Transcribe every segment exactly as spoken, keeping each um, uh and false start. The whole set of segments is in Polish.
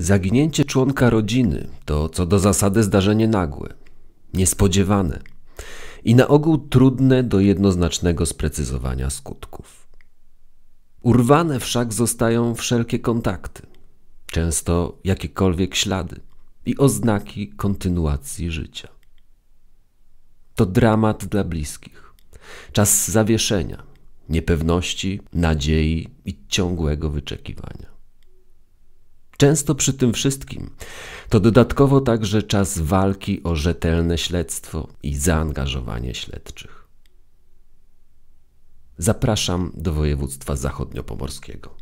Zaginięcie członka rodziny to co do zasady zdarzenie nagłe, niespodziewane i na ogół trudne do jednoznacznego sprecyzowania skutków. Urwane wszak zostają wszelkie kontakty, często jakiekolwiek ślady i oznaki kontynuacji życia. To dramat dla bliskich, czas zawieszenia, niepewności, nadziei i ciągłego wyczekiwania. Często przy tym wszystkim to dodatkowo także czas walki o rzetelne śledztwo i zaangażowanie śledczych. Zapraszam do województwa zachodniopomorskiego.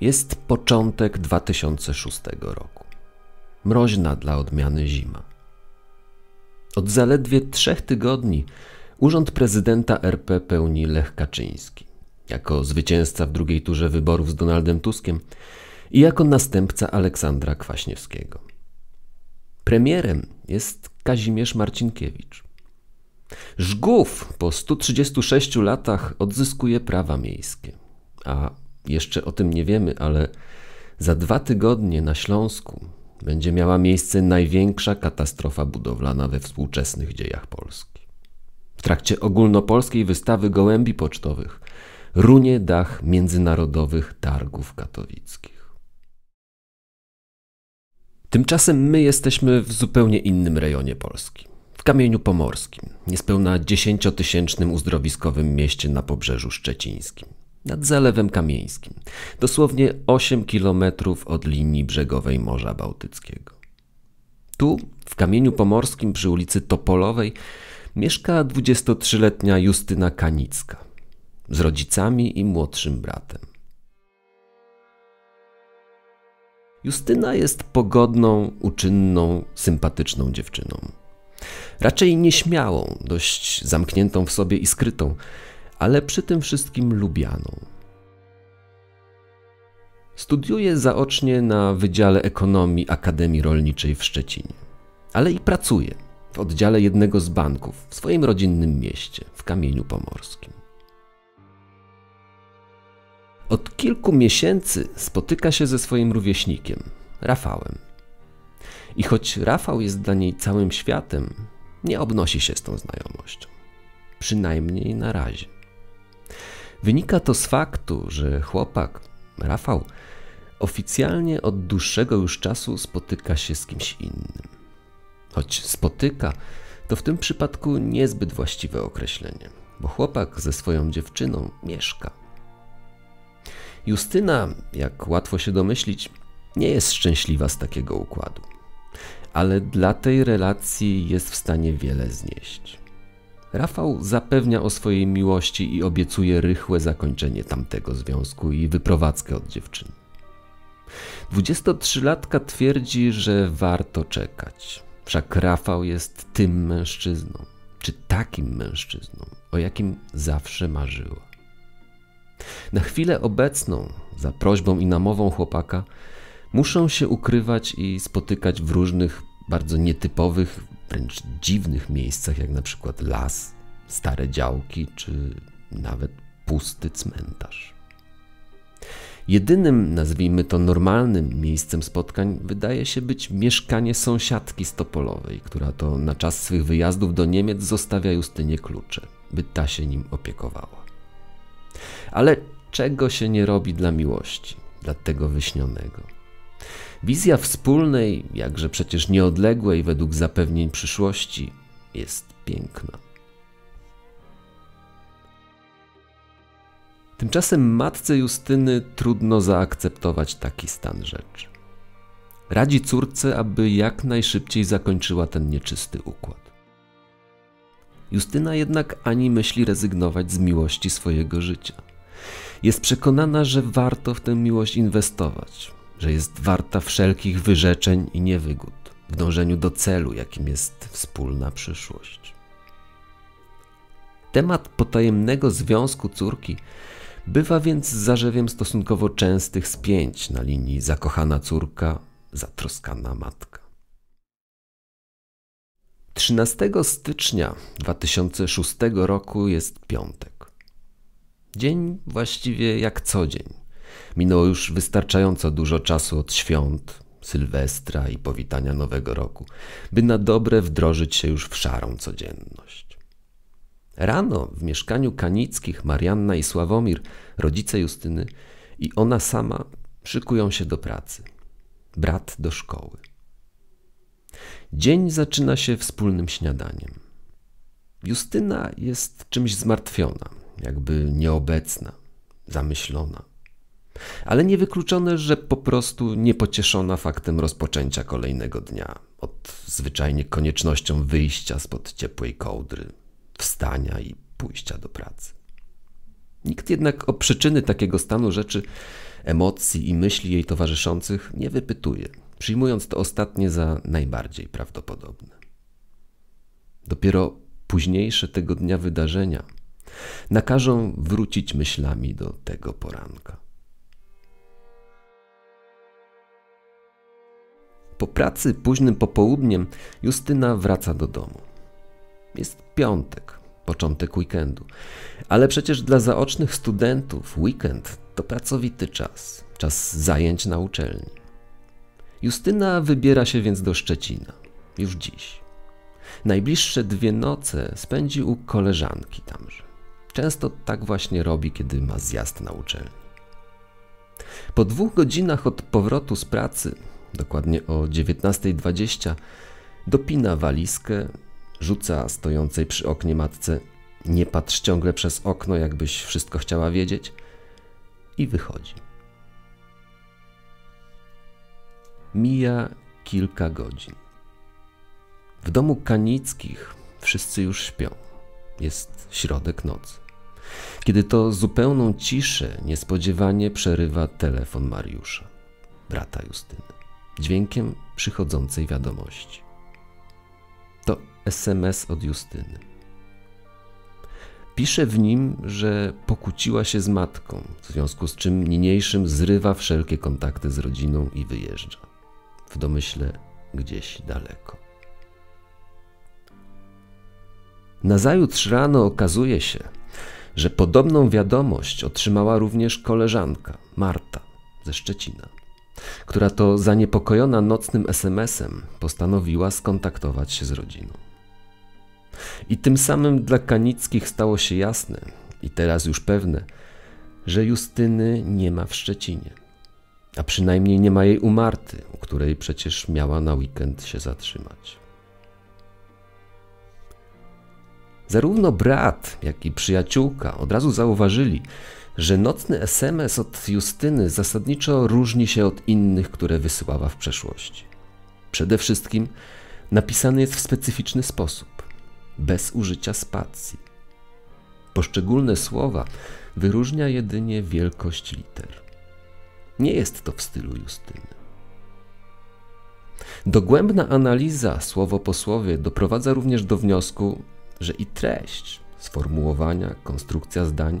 Jest początek dwa tysiące szóstego roku. Mroźna dla odmiany zima. Od zaledwie trzech tygodni urząd prezydenta R P pełni Lech Kaczyński, jako zwycięzca w drugiej turze wyborów z Donaldem Tuskiem i jako następca Aleksandra Kwaśniewskiego. Premierem jest Kazimierz Marcinkiewicz. Rzgów po stu trzydziestu sześciu latach odzyskuje prawa miejskie, a jeszcze o tym nie wiemy, ale za dwa tygodnie na Śląsku będzie miała miejsce największa katastrofa budowlana we współczesnych dziejach Polski. W trakcie ogólnopolskiej wystawy gołębi pocztowych runie dach międzynarodowych targów katowickich. Tymczasem my jesteśmy w zupełnie innym rejonie Polski, w Kamieniu Pomorskim, niespełna dziesięciotysięcznym uzdrowiskowym mieście na pobrzeżu szczecińskim, nad Zalewem Kamieńskim, dosłownie osiem kilometrów od linii brzegowej Morza Bałtyckiego. Tu, w Kamieniu Pomorskim przy ulicy Topolowej, mieszka dwudziestotrzyletnia Justyna Kanicka z rodzicami i młodszym bratem. Justyna jest pogodną, uczynną, sympatyczną dziewczyną. Raczej nieśmiałą, dość zamkniętą w sobie i skrytą, ale przy tym wszystkim lubianą. Studiuje zaocznie na Wydziale Ekonomii Akademii Rolniczej w Szczecinie, ale i pracuje w oddziale jednego z banków w swoim rodzinnym mieście, w Kamieniu Pomorskim. Od kilku miesięcy spotyka się ze swoim rówieśnikiem, Rafałem. I choć Rafał jest dla niej całym światem, nie obnosi się z tą znajomością. Przynajmniej na razie. Wynika to z faktu, że chłopak, Rafał, oficjalnie od dłuższego już czasu spotyka się z kimś innym. Choć spotyka, to w tym przypadku niezbyt właściwe określenie, bo chłopak ze swoją dziewczyną mieszka. Justyna, jak łatwo się domyślić, nie jest szczęśliwa z takiego układu, ale dla tej relacji jest w stanie wiele znieść. Rafał zapewnia o swojej miłości i obiecuje rychłe zakończenie tamtego związku i wyprowadzkę od dziewczyny. dwudziestotrzylatka twierdzi, że warto czekać. Wszak Rafał jest tym mężczyzną, czy takim mężczyzną, o jakim zawsze marzyła. Na chwilę obecną, za prośbą i namową chłopaka, muszą się ukrywać i spotykać w różnych, bardzo nietypowych, wręcz dziwnych miejscach, jak na przykład las, stare działki czy nawet pusty cmentarz. Jedynym, nazwijmy to normalnym miejscem spotkań wydaje się być mieszkanie sąsiadki z Topolowej, która to na czas swych wyjazdów do Niemiec zostawia Justynie klucze, by ta się nim opiekowała. Ale czego się nie robi dla miłości, dla tego wyśnionego? Wizja wspólnej, jakże przecież nieodległej według zapewnień przyszłości, jest piękna. Tymczasem matce Justyny trudno zaakceptować taki stan rzeczy. Radzi córce, aby jak najszybciej zakończyła ten nieczysty układ. Justyna jednak ani myśli rezygnować z miłości swojego życia. Jest przekonana, że warto w tę miłość inwestować, że jest warta wszelkich wyrzeczeń i niewygód w dążeniu do celu, jakim jest wspólna przyszłość. Temat potajemnego związku córki bywa więc zarzewiem stosunkowo częstych spięć na linii zakochana córka, zatroskana matka. trzynastego stycznia dwa tysiące szóstego roku jest piątek. Dzień właściwie jak co dzień. Minęło już wystarczająco dużo czasu od świąt, Sylwestra i powitania Nowego Roku, by na dobre wdrożyć się już w szarą codzienność. Rano w mieszkaniu Kanickich Marianna i Sławomir, rodzice Justyny, i ona sama szykują się do pracy. Brat do szkoły. Dzień zaczyna się wspólnym śniadaniem. Justyna jest czymś zmartwiona, jakby nieobecna, zamyślona. Ale niewykluczone, że po prostu niepocieszona faktem rozpoczęcia kolejnego dnia, od zwyczajnie koniecznością wyjścia spod ciepłej kołdry, wstania i pójścia do pracy. Nikt jednak o przyczyny takiego stanu rzeczy, emocji i myśli jej towarzyszących nie wypytuje, przyjmując to ostatnie za najbardziej prawdopodobne. Dopiero późniejsze tego dnia wydarzenia nakażą wrócić myślami do tego poranka. Po pracy późnym popołudniem Justyna wraca do domu. Jest piątek, początek weekendu, ale przecież dla zaocznych studentów weekend to pracowity czas, czas zajęć na uczelni. Justyna wybiera się więc do Szczecina, już dziś. Najbliższe dwie noce spędzi u koleżanki tamże. Często tak właśnie robi, kiedy ma zjazd na uczelni. Po dwóch godzinach od powrotu z pracy, dokładnie o dziewiętnastej dwadzieścia, dopina walizkę, rzuca stojącej przy oknie matce: nie patrz ciągle przez okno, jakbyś wszystko chciała wiedzieć, i wychodzi. Mija kilka godzin. W domu Kanickich wszyscy już śpią. Jest środek nocy, kiedy to zupełną ciszę niespodziewanie przerywa telefon Mariusza, brata Justyny, dźwiękiem przychodzącej wiadomości. To es em es od Justyny. Pisze w nim, że pokłóciła się z matką, w związku z czym niniejszym zrywa wszelkie kontakty z rodziną i wyjeżdża. W domyśle gdzieś daleko. Nazajutrz rano okazuje się, że podobną wiadomość otrzymała również koleżanka Marta ze Szczecina, która to zaniepokojona nocnym es em esem postanowiła skontaktować się z rodziną. I tym samym dla Kanickich stało się jasne, i teraz już pewne, że Justyny nie ma w Szczecinie, a przynajmniej nie ma jej u Marty, u której przecież miała na weekend się zatrzymać. Zarówno brat, jak i przyjaciółka od razu zauważyli, że nocny es em es od Justyny zasadniczo różni się od innych, które wysyłała w przeszłości. Przede wszystkim napisany jest w specyficzny sposób, bez użycia spacji. Poszczególne słowa wyróżnia jedynie wielkość liter. Nie jest to w stylu Justyny. Dogłębna analiza słowo po słowie doprowadza również do wniosku, że i treść, sformułowania, konstrukcja zdań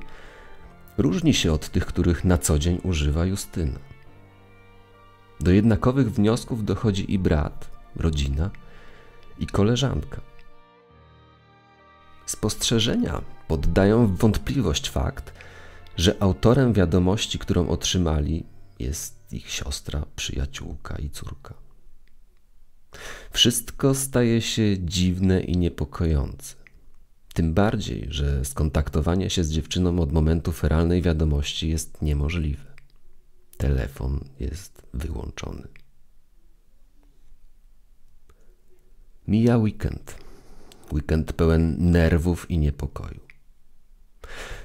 różni się od tych, których na co dzień używa Justyna. Do jednakowych wniosków dochodzi i brat, rodzina i koleżanka. Spostrzeżenia poddają w wątpliwość fakt, że autorem wiadomości, którą otrzymali, jest ich siostra, przyjaciółka i córka. Wszystko staje się dziwne i niepokojące. Tym bardziej, że skontaktowanie się z dziewczyną od momentu feralnej wiadomości jest niemożliwe. Telefon jest wyłączony. Mija weekend. Weekend pełen nerwów i niepokoju.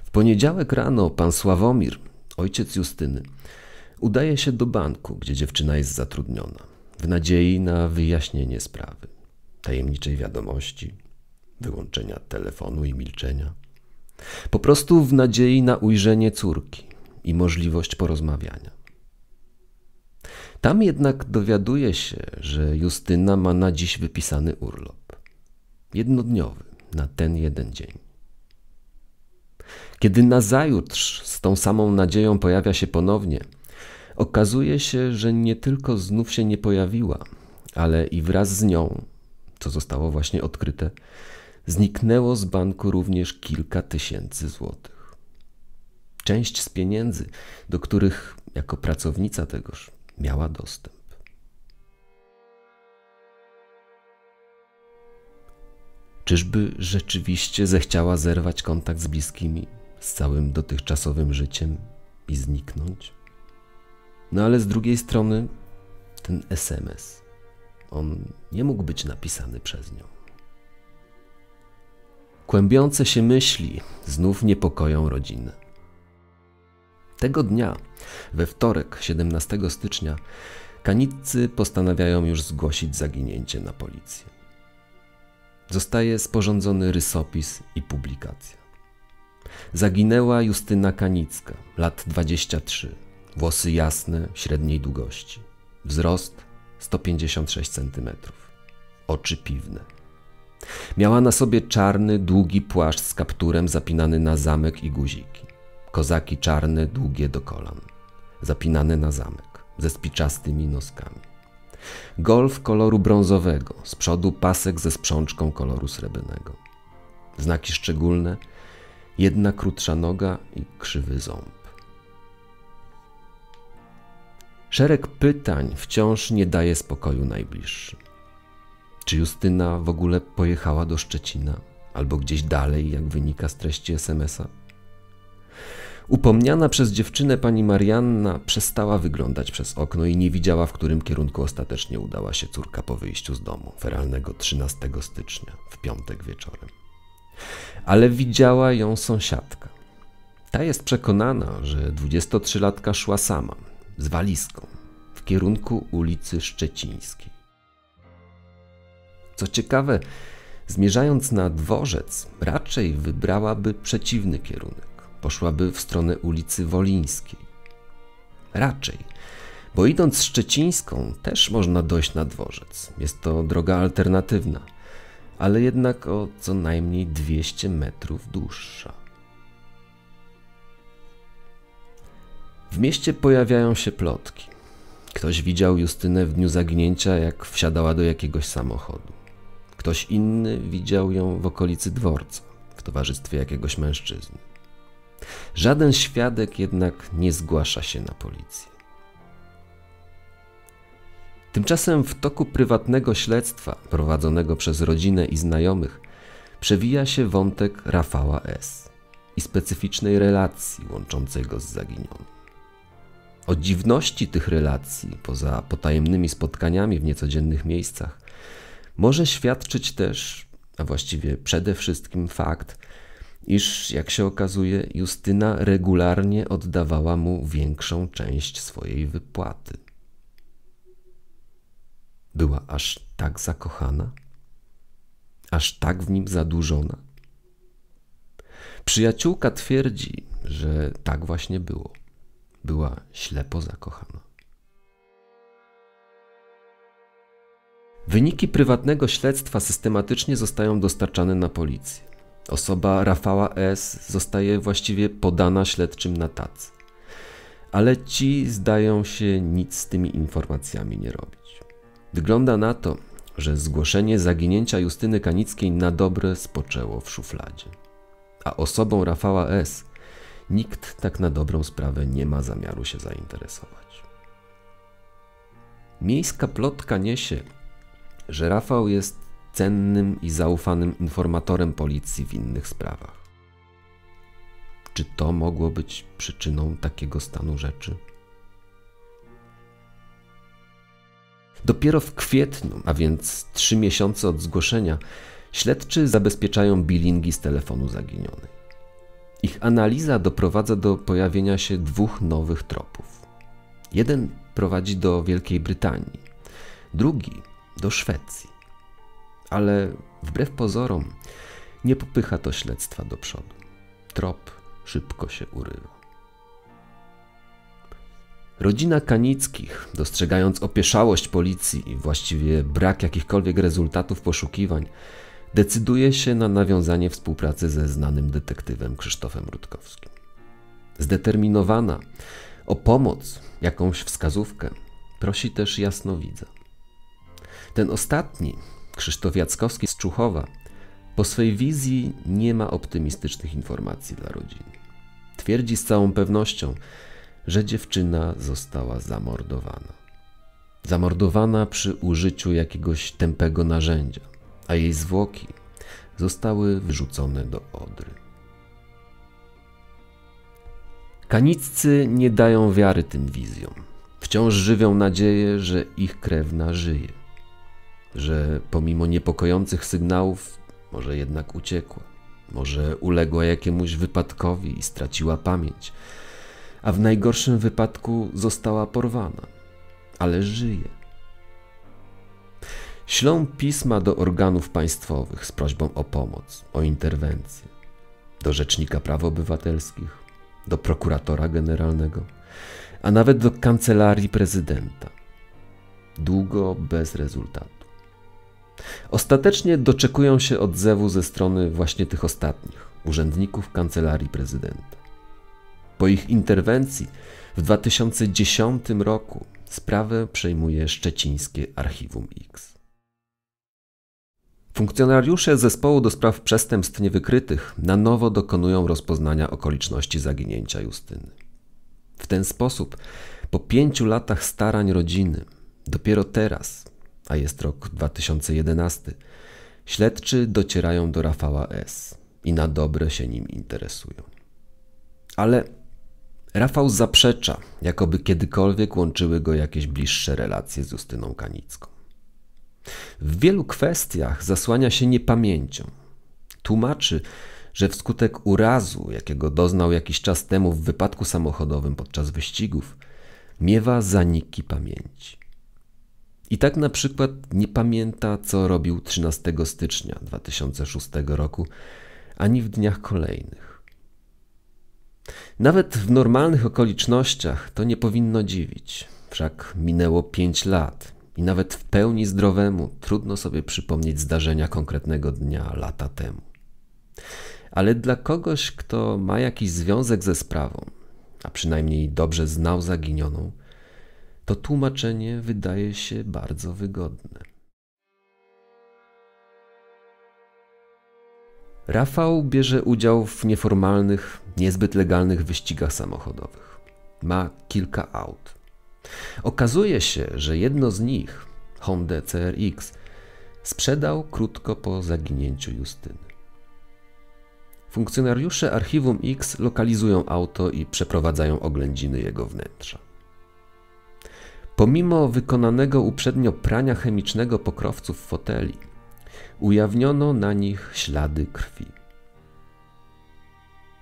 W poniedziałek rano pan Sławomir, ojciec Justyny, udaje się do banku, gdzie dziewczyna jest zatrudniona, w nadziei na wyjaśnienie sprawy, tajemniczej wiadomości, wyłączenia telefonu i milczenia. Po prostu w nadziei na ujrzenie córki i możliwość porozmawiania. Tam jednak dowiaduje się, że Justyna ma na dziś wypisany urlop. Jednodniowy, na ten jeden dzień. Kiedy nazajutrz z tą samą nadzieją pojawia się ponownie, okazuje się, że nie tylko znów się nie pojawiła, ale i wraz z nią, co zostało właśnie odkryte, zniknęło z banku również kilka tysięcy złotych. Część z pieniędzy, do których jako pracownica tegoż miała dostęp. Czyżby rzeczywiście zechciała zerwać kontakt z bliskimi, z całym dotychczasowym życiem i zniknąć? No ale z drugiej strony ten es em es, on nie mógł być napisany przez nią. Kłębiące się myśli znów niepokoją rodzinę. Tego dnia, we wtorek, siedemnastego stycznia, Kaniccy postanawiają już zgłosić zaginięcie na policję. Zostaje sporządzony rysopis i publikacja. Zaginęła Justyna Kanicka, lat dwadzieścia trzy, włosy jasne, średniej długości, wzrost sto pięćdziesiąt sześć centymetrów, oczy piwne. Miała na sobie czarny, długi płaszcz z kapturem zapinany na zamek i guziki. Kozaki czarne, długie do kolan. Zapinane na zamek, ze spiczastymi noskami. Golf koloru brązowego, z przodu pasek ze sprzączką koloru srebrnego. Znaki szczególne, jedna krótsza noga i krzywy ząb. Szereg pytań wciąż nie daje spokoju najbliższym. Czy Justyna w ogóle pojechała do Szczecina albo gdzieś dalej, jak wynika z treści es em es a? Upomniana przez dziewczynę pani Marianna przestała wyglądać przez okno i nie widziała, w którym kierunku ostatecznie udała się córka po wyjściu z domu, feralnego trzynastego stycznia, w piątek wieczorem. Ale widziała ją sąsiadka. Ta jest przekonana, że dwudziestotrzylatka szła sama, z walizką, w kierunku ulicy Szczecińskiej. Co ciekawe, zmierzając na dworzec, raczej wybrałaby przeciwny kierunek. Poszłaby w stronę ulicy Wolińskiej. Raczej, bo idąc Szczecińską też można dojść na dworzec. Jest to droga alternatywna, ale jednak o co najmniej dwieście metrów dłuższa. W mieście pojawiają się plotki. Ktoś widział Justynę w dniu zaginięcia, jak wsiadała do jakiegoś samochodu. Ktoś inny widział ją w okolicy dworca, w towarzystwie jakiegoś mężczyzny. Żaden świadek jednak nie zgłasza się na policję. Tymczasem w toku prywatnego śledztwa, prowadzonego przez rodzinę i znajomych, przewija się wątek Rafała S. i specyficznej relacji łączącej go z zaginionym. O dziwności tych relacji, poza potajemnymi spotkaniami w niecodziennych miejscach, może świadczyć też, a właściwie przede wszystkim fakt, iż, jak się okazuje, Justyna regularnie oddawała mu większą część swojej wypłaty. Była aż tak zakochana? Aż tak w nim zadłużona? Przyjaciółka twierdzi, że tak właśnie było. Była ślepo zakochana. Wyniki prywatnego śledztwa systematycznie zostają dostarczane na policję. Osoba Rafała S. zostaje właściwie podana śledczym na tacy. Ale ci zdają się nic z tymi informacjami nie robić. Wygląda na to, że zgłoszenie zaginięcia Justyny Kanickiej na dobre spoczęło w szufladzie. A osobą Rafała S. nikt tak na dobrą sprawę nie ma zamiaru się zainteresować. Miejska plotka niesie, że Rafał jest cennym i zaufanym informatorem policji w innych sprawach. Czy to mogło być przyczyną takiego stanu rzeczy? Dopiero w kwietniu, a więc trzy miesiące od zgłoszenia, śledczy zabezpieczają bilingi z telefonu zaginionej. Ich analiza doprowadza do pojawienia się dwóch nowych tropów. Jeden prowadzi do Wielkiej Brytanii, drugi do Szwecji. Ale wbrew pozorom nie popycha to śledztwa do przodu. Trop szybko się urywa. Rodzina Kanickich, dostrzegając opieszałość policji i właściwie brak jakichkolwiek rezultatów poszukiwań, decyduje się na nawiązanie współpracy ze znanym detektywem Krzysztofem Rutkowskim. Zdeterminowana o pomoc, jakąś wskazówkę, prosi też jasnowidza. Ten ostatni, Krzysztof Jackowski z Czuchowa, po swej wizji nie ma optymistycznych informacji dla rodziny. Twierdzi z całą pewnością, że dziewczyna została zamordowana. Zamordowana przy użyciu jakiegoś tępego narzędzia, a jej zwłoki zostały wyrzucone do Odry. Kaniccy nie dają wiary tym wizjom. Wciąż żywią nadzieję, że ich krewna żyje, że pomimo niepokojących sygnałów może jednak uciekła, może uległa jakiemuś wypadkowi i straciła pamięć, a w najgorszym wypadku została porwana, ale żyje. Ślą pisma do organów państwowych z prośbą o pomoc, o interwencję, do Rzecznika Praw Obywatelskich, do Prokuratora Generalnego, a nawet do Kancelarii Prezydenta. Długo bez rezultatu. Ostatecznie doczekują się odzewu ze strony właśnie tych ostatnich, urzędników Kancelarii Prezydenta. Po ich interwencji w dwa tysiące dziesiątym roku sprawę przejmuje Szczecińskie Archiwum X. Funkcjonariusze Zespołu do Spraw Przestępstw Niewykrytych na nowo dokonują rozpoznania okoliczności zaginięcia Justyny. W ten sposób, po pięciu latach starań rodziny, dopiero teraz, a jest rok dwa tysiące jedenasty, śledczy docierają do Rafała S. i na dobre się nim interesują. Ale Rafał zaprzecza, jakoby kiedykolwiek łączyły go jakieś bliższe relacje z Justyną Kanicką. W wielu kwestiach zasłania się niepamięcią. Tłumaczy, że wskutek urazu, jakiego doznał jakiś czas temu w wypadku samochodowym podczas wyścigów, miewa zaniki pamięci. I tak na przykład nie pamięta, co robił trzynastego stycznia dwa tysiące szóstego roku, ani w dniach kolejnych. Nawet w normalnych okolicznościach to nie powinno dziwić, wszak minęło pięć lat i nawet w pełni zdrowemu trudno sobie przypomnieć zdarzenia konkretnego dnia lata temu. Ale dla kogoś, kto ma jakiś związek ze sprawą, a przynajmniej dobrze znał zaginioną, to tłumaczenie wydaje się bardzo wygodne. Rafał bierze udział w nieformalnych, niezbyt legalnych wyścigach samochodowych. Ma kilka aut. Okazuje się, że jedno z nich, Hondę C R X, sprzedał krótko po zaginięciu Justyny. Funkcjonariusze Archiwum X lokalizują auto i przeprowadzają oględziny jego wnętrza. Pomimo wykonanego uprzednio prania chemicznego pokrowców foteli, ujawniono na nich ślady krwi.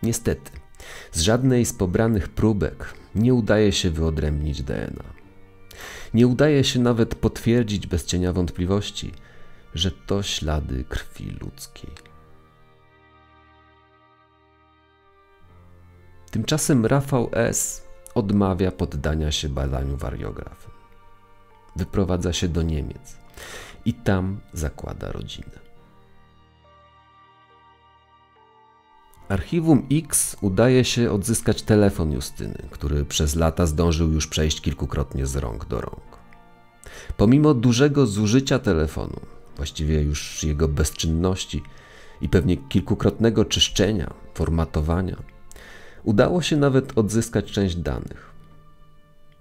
Niestety, z żadnej z pobranych próbek nie udaje się wyodrębnić D N A. Nie udaje się nawet potwierdzić bez cienia wątpliwości, że to ślady krwi ludzkiej. Tymczasem Rafał S. odmawia poddania się badaniu wariografem. Wyprowadza się do Niemiec i tam zakłada rodzinę. Archiwum X udaje się odzyskać telefon Justyny, który przez lata zdążył już przejść kilkukrotnie z rąk do rąk. Pomimo dużego zużycia telefonu, właściwie już jego bezczynności i pewnie kilkukrotnego czyszczenia, formatowania, udało się nawet odzyskać część danych.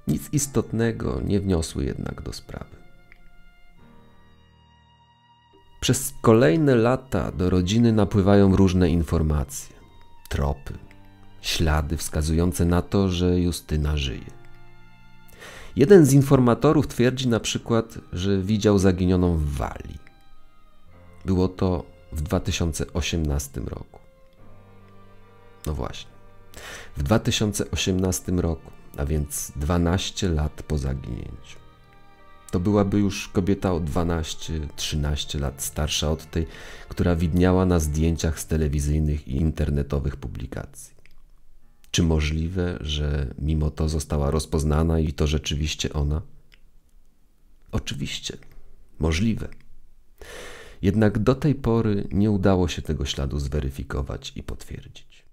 Nic istotnego nie wniosły jednak do sprawy. Przez kolejne lata do rodziny napływają różne informacje, tropy, ślady wskazujące na to, że Justyna żyje. Jeden z informatorów twierdzi na przykład, że widział zaginioną w Walii. Było to w dwa tysiące osiemnastym roku. No właśnie. W dwa tysiące osiemnastym roku, a więc dwanaście lat po zaginięciu. To byłaby już kobieta o dwanaście-trzynaście lat starsza od tej, która widniała na zdjęciach z telewizyjnych i internetowych publikacji. Czy możliwe, że mimo to została rozpoznana i to rzeczywiście ona? Oczywiście, możliwe. Jednak do tej pory nie udało się tego śladu zweryfikować i potwierdzić.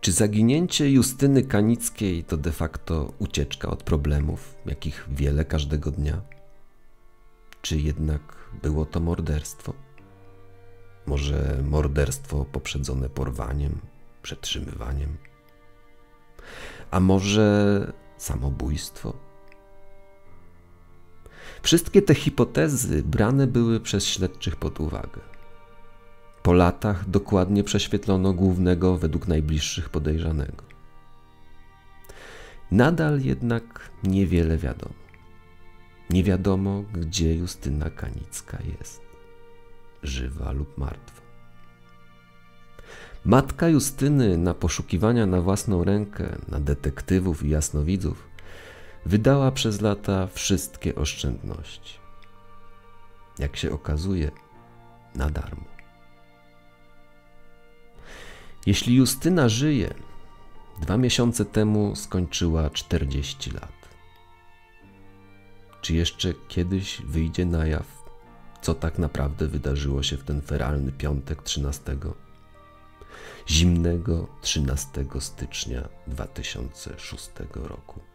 Czy zaginięcie Justyny Kanickiej to de facto ucieczka od problemów, jakich wiele każdego dnia? Czy jednak było to morderstwo? Może morderstwo poprzedzone porwaniem, przetrzymywaniem? A może samobójstwo? Wszystkie te hipotezy brane były przez śledczych pod uwagę. Po latach dokładnie prześwietlono głównego według najbliższych podejrzanego. Nadal jednak niewiele wiadomo. Nie wiadomo, gdzie Justyna Kanicka jest. Żywa lub martwa. Matka Justyny na poszukiwania na własną rękę, na detektywów i jasnowidzów wydała przez lata wszystkie oszczędności. Jak się okazuje, na darmo. Jeśli Justyna żyje, dwa miesiące temu skończyła czterdzieści lat. Czy jeszcze kiedyś wyjdzie na jaw, co tak naprawdę wydarzyło się w ten feralny piątek trzynastego? Zimnego trzynastego stycznia dwa tysiące szóstego roku?